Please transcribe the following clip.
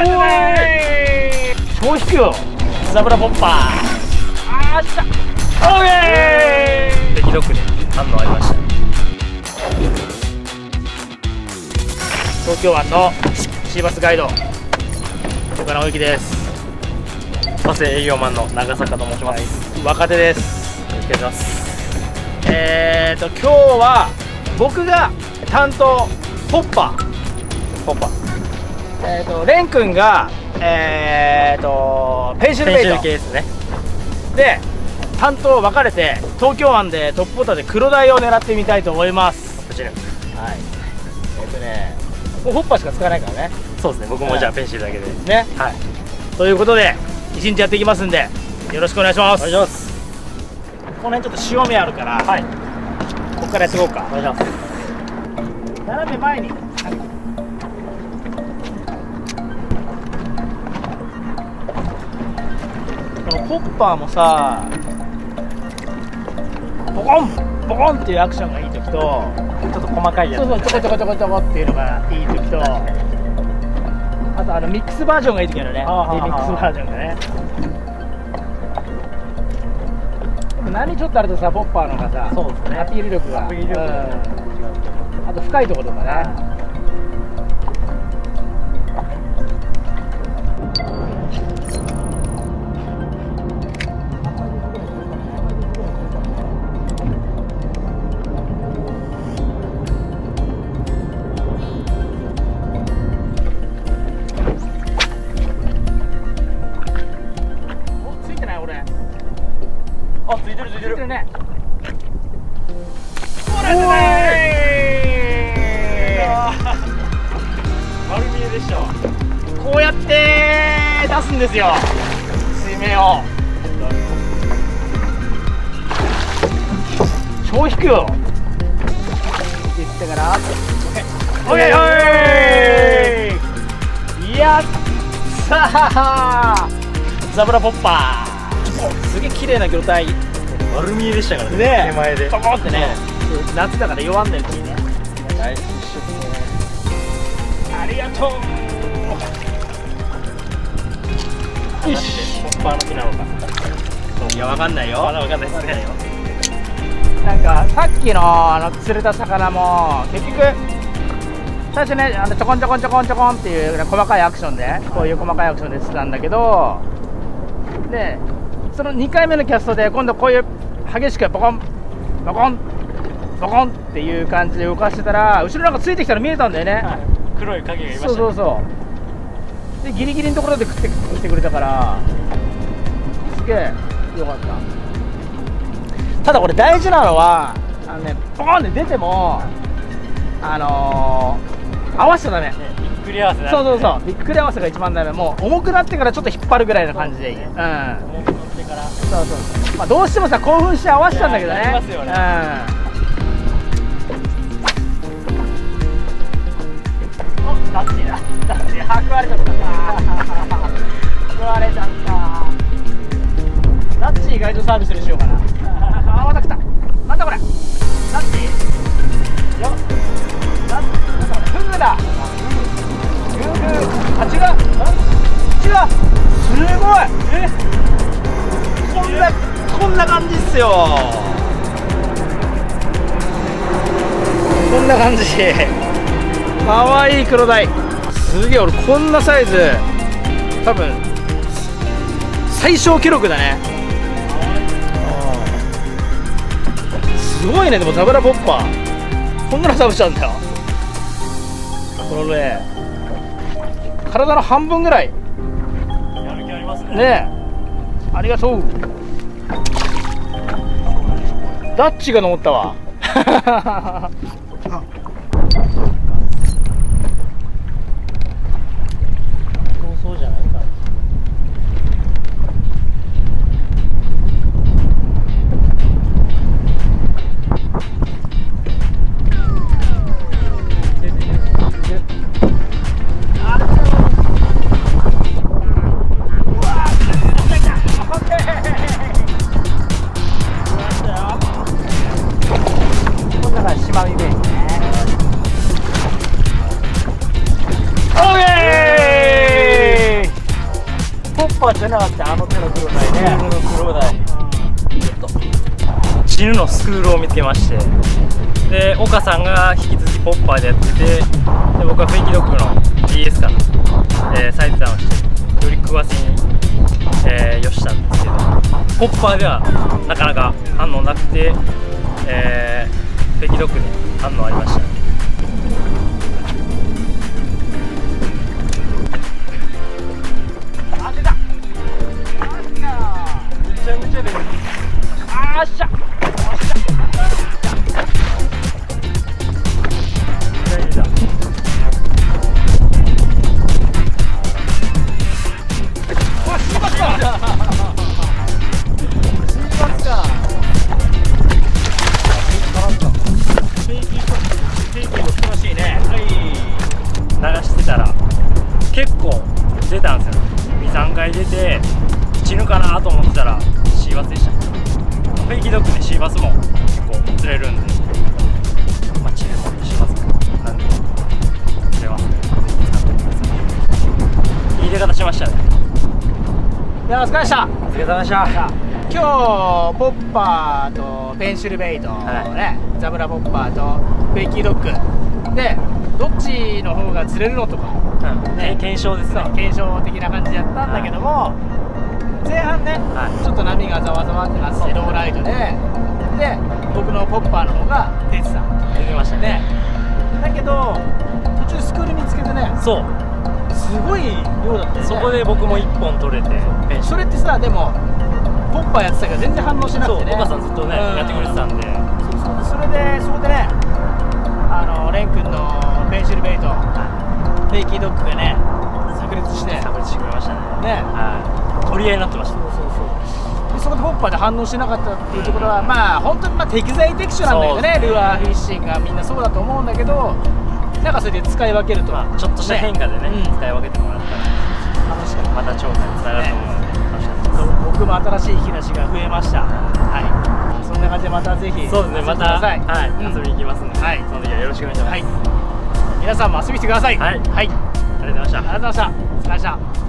もう引くよザブラポッパー。あーしたオーケー。ひどくね反応ありました。東京湾のシーバスガイド岡野幸です。バス営業マンの長坂と申します。若手です。よろしくお願いします。今日は僕が担当ポッパーレン君がペンシルベイトですね。で担当分かれて東京湾でトップポーターで黒鯛を狙ってみたいと思います。こちらはいもうホッパーしか使わないからね。そうですね。僕もじゃあペンシルだけでね。はい、ということで一日やっていきますんでよろしくお願いします。お願いします。この辺ちょっと潮目あるから、はい、ここからやっていこうか。お願いします。斜め前にポッパーもさボコンボコンっていうアクションがいい時とちょっと細かいやつ、そうそうちょこちょこちょこちょこっていうのがいい時と、あとミックスバージョンがいい時あるね。ミックスバージョンがね。でも波ちょっとあるとさポッパーのがさ、そうですね、アピール力が、あと深いところとかね。ね、丸見えでしょ。こうやって出すんですよ水面を。超引くよって言ってからオッケー。やったーザブラポッパー。すげえ綺麗な魚体丸見えでしたからね。手前で。パコってね。夏だから弱んだよね。ナイスショット。ありがとう。よし。ポッパーの木なのか。いやわかんないよ。まだわかんないですね。なんかさっきの釣れた魚も結局最初ねちょこんちょこんちょこんちょこんっていう細かいアクションで、こういう細かいアクションで釣ったんだけど、でその2回目のキャストで今度こういう激しくボコンボコンボコンっていう感じで動かしてたら後ろなんかついてきたら見えたんだよね、はい、黒い影がいましたね。そうそうそうでギリギリのところで食ってくれたからすげえよかった。ただこれ大事なのはボコンって出ても合わせちゃダメ、ね、びっくり合わせだ、ね、そうそうそうびっくり合わせが一番ダメ。もう重くなってからちょっと引っ張るぐらいの感じでいい。そうそう、まあ、どうしてもさ興奮して合わせたんだけどね。ダッチだダッチ。食われちゃった食われちゃった。ダッチ意外とサービスにしようかな。あまた来た。なんだこれダッチよ。ダッチフグだフグ。あ違う違うすごい。こんな感じっすよ。こんな感じかわいい黒鯛。すげえ俺こんなサイズ多分最小記録だね。すごいね。でもザブラポッパーこんなのサーブしちゃうんだよ。これね体の半分ぐらいやる気ありますね。ねえありがとう。ダッチが登ったわ。そうじゃないか。ポッパーじゃなかった、あの手のクロダイね。クロダイちょっとチヌのスクールを見つけまして、で岡さんが引き続きポッパーでやってて、で僕はフェイキドッグの BS から、サイズダウンしてより食わせに、よしたんですけど、ポッパーではなかなか反応なくて、フェイキドッグに反応ありました。よっしゃ。流してたら結構出たんですよ。2、3回出て死ぬかなと思ってたらシーバスでした。フェイキドッグでシーバスも結構釣れるんで、まあ、チルもシーバスなんで釣れますね。使ってください。いい出方しましたね。いや、お疲れでした。お疲れ様でした。今日ポッパーとペンシルベイト、はい、ザブラポッパーとフェイキドッグでどっちの方が釣れるのとか、うんね、検証ですね。検証的な感じでやったんだけども、はい、前半ね、はい、ちょっと波がざわざわってなってローライトで、僕のポッパーの方が出てた。出てましたね。だけど途中スクール見つけてね。そう。すごい量だったよね。そこで僕も1本取れて。それってさ、でもポッパーやってたけど全然反応しなくてね。そう、お母さんずっとねやってくれてたんで。そうそう。それでそこでね、レン君のペンシルベイト、フェイキードッグがね炸裂して。炸裂してくれましたね。ね。はい。取り合いになってました。そこでポッパーで反応してなかったっていうところは、まあ本当にまあ適材適所なんだよね。ルアーフィッシングがみんなそうだと思うんだけど、なんかそれで使い分けると、ちょっとした変化でね、使い分けてもらったら楽しくまた調査につながると思うので、僕も新しい引き出しが増えました。はい、そんな感じでまたぜひそうですね、また遊びに行きますので、その時はよろしくお願いします。皆さんも遊びに来てください。はい、ありがとうございました。ありがとうございました。お疲れ様でした。